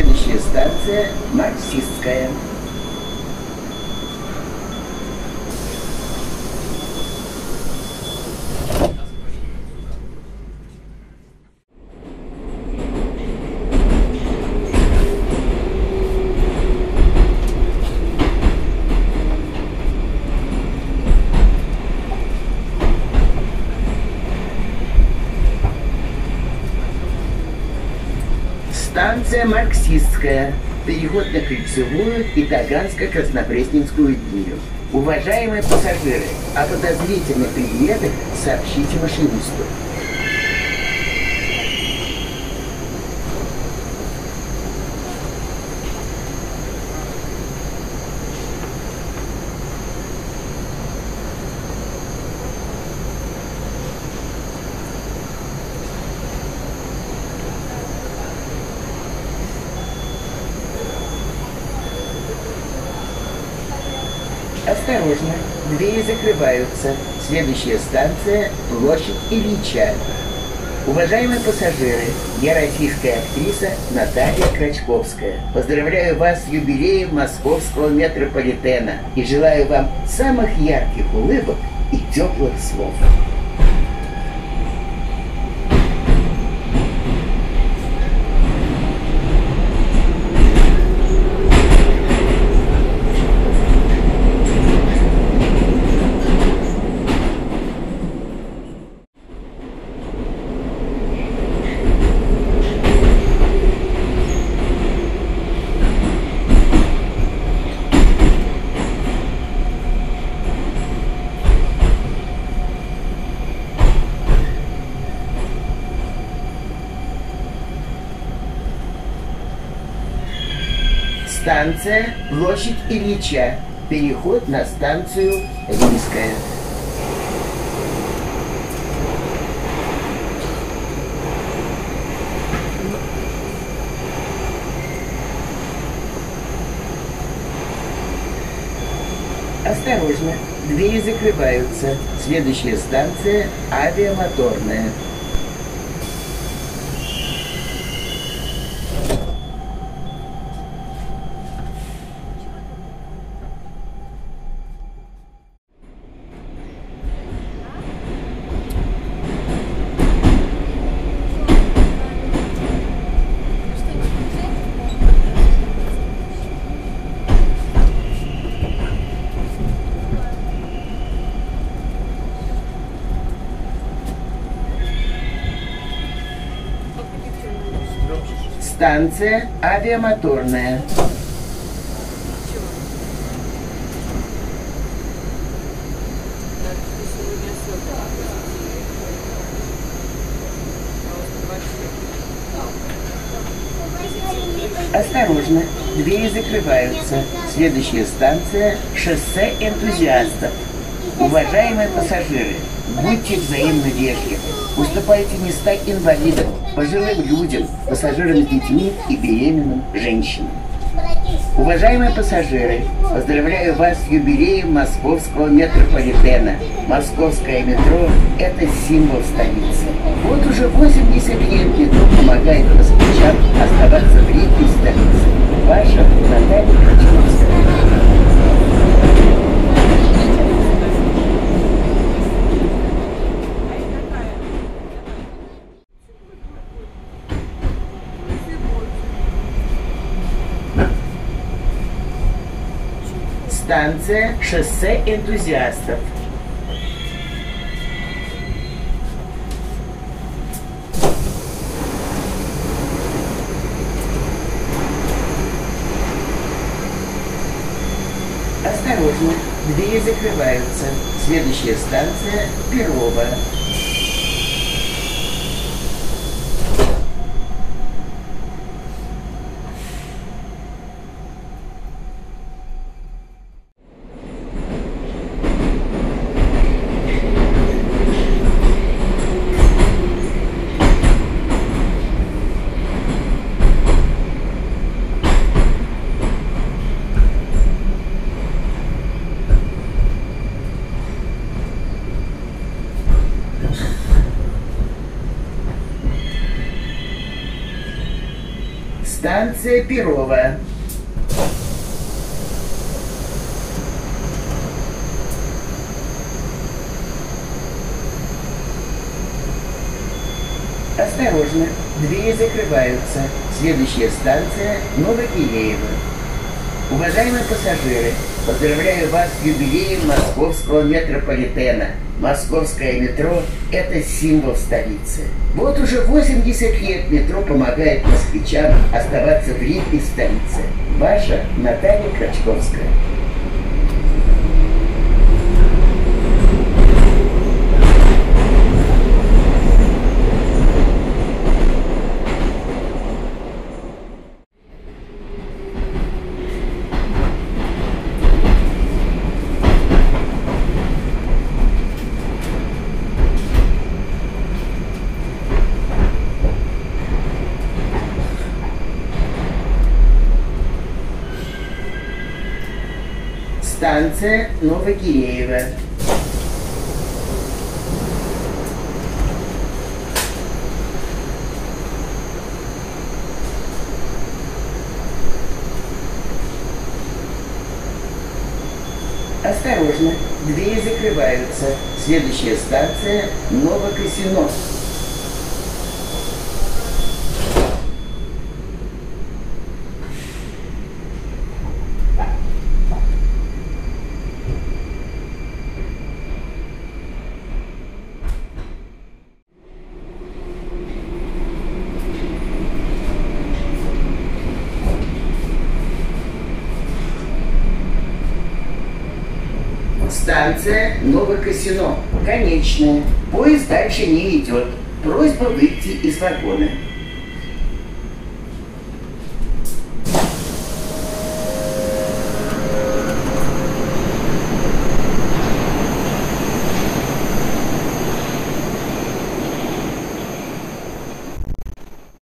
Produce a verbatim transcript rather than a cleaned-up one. Следующая станция – Марксистская. Станция Марксистская. Переход на Кольцевую и Таганско-Краснопресненскую линию. Уважаемые пассажиры, о подозрительных предметах сообщите машинисту. Осторожно, двери закрываются. Следующая станция – Площадь Ильича. Уважаемые пассажиры, я российская актриса Наталья Крачковская. Поздравляю вас с юбилеем Московского метрополитена и желаю вам самых ярких улыбок и теплых слов. Станция Площадь Ильича. Переход на станцию Римская. Осторожно, двери закрываются. Следующая станция Авиамоторная. Станция Авиамоторная. Осторожно, двери закрываются. Следующая станция Шоссе энтузиастов. Уважаемые пассажиры, будьте взаимно вежливы. Уступайте места инвалидам, пожилым людям, пассажирам с детьми и беременным женщинам. Уважаемые пассажиры, поздравляю вас с юбилеем Московского метрополитена. Московское метро – это символ столицы. Вот уже восемьдесят лет метро помогает москвичам оставаться в Риге и столице. Ваша Наталья Крачковская. Станция Шоссе энтузиастов. Осторожно, двери закрываются. Следующая станция Перово. Станция Перово. Осторожно, двери закрываются. Следующая станция – Новогиреево. Уважаемые пассажиры, поздравляю вас с юбилеем Московского метрополитена. Московское метро – это символ столицы. Вот уже восемьдесят лет метро помогает москвичам оставаться в ритме столицы. Ваша Наталья Крачковская. Станция Новогиреево. Осторожно, двери закрываются. Следующая станция Новокосино. Станция Новокосино. Конечная. Поезд дальше не идет. Просьба выйти из вагона.